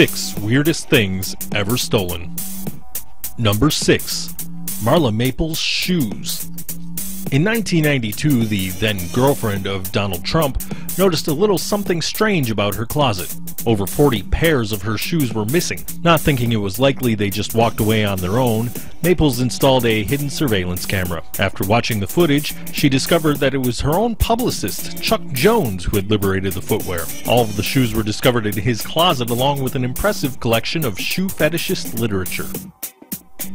6 Weirdest Things Ever Stolen. Number 6. Marla Maple's shoes. In 1992, the then-girlfriend of Donald Trump noticed a little something strange about her closet. Over 40 pairs of her shoes were missing. Not thinking it was likely they just walked away on their own, Maples installed a hidden surveillance camera. After watching the footage, she discovered that it was her own publicist, Chuck Jones, who had liberated the footwear. All of the shoes were discovered in his closet along with an impressive collection of shoe fetishist literature.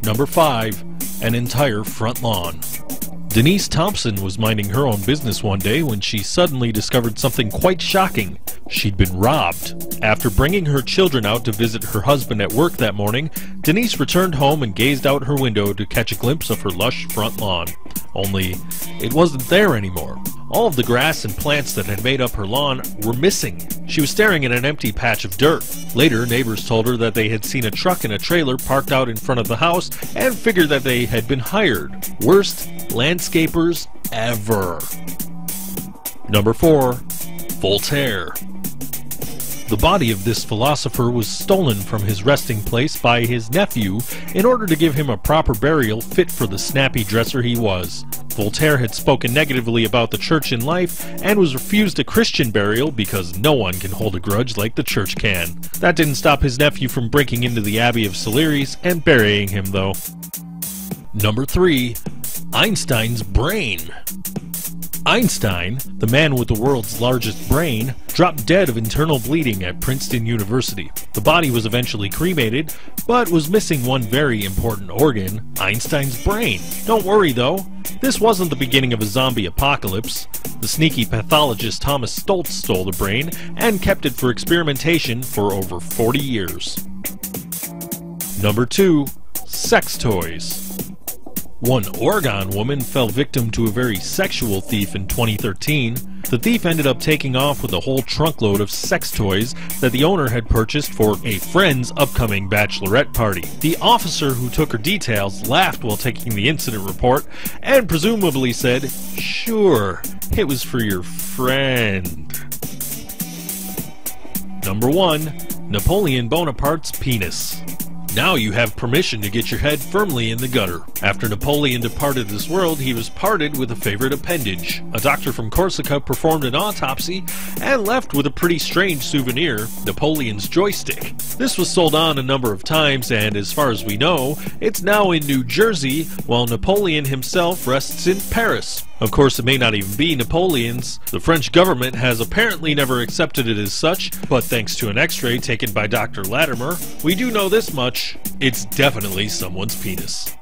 Number 5. An entire front lawn. Denise Thompson was minding her own business one day when she suddenly discovered something quite shocking. She'd been robbed. After bringing her children out to visit her husband at work that morning, Denise returned home and gazed out her window to catch a glimpse of her lush front lawn. Only, it wasn't there anymore. All of the grass and plants that had made up her lawn were missing. She was staring at an empty patch of dirt. Later, neighbors told her that they had seen a truck and a trailer parked out in front of the house and figured that they had been hired. Worst landscapers ever. Number 4. Voltaire. The body of this philosopher was stolen from his resting place by his nephew in order to give him a proper burial fit for the snappy dresser he was. Voltaire had spoken negatively about the church in life and was refused a Christian burial because no one can hold a grudge like the church can. That didn't stop his nephew from breaking into the Abbey of Salieres and burying him, though. Number 3. Einstein's brain. Einstein, the man with the world's largest brain, dropped dead of internal bleeding at Princeton University. The body was eventually cremated, but was missing one very important organ, Einstein's brain. Don't worry though, this wasn't the beginning of a zombie apocalypse. The sneaky pathologist Thomas Stoltz stole the brain and kept it for experimentation for over 40 years. Number 2. Sex toys. One Oregon woman fell victim to a very sexual thief in 2013. The thief ended up taking off with a whole trunkload of sex toys that the owner had purchased for a friend's upcoming bachelorette party. The officer who took her details laughed while taking the incident report and presumably said, "Sure, it was for your friend." Number 1. Napoleon Bonaparte's penis. Now you have permission to get your head firmly in the gutter. After Napoleon departed this world, he was parted with a favorite appendage. A doctor from Corsica performed an autopsy and left with a pretty strange souvenir, Napoleon's joystick. This was sold on a number of times, and as far as we know, it's now in New Jersey, while Napoleon himself rests in Paris. Of course, it may not even be Napoleon's. The French government has apparently never accepted it as such, but thanks to an x-ray taken by Dr. Latimer, we do know this much: it's definitely someone's penis.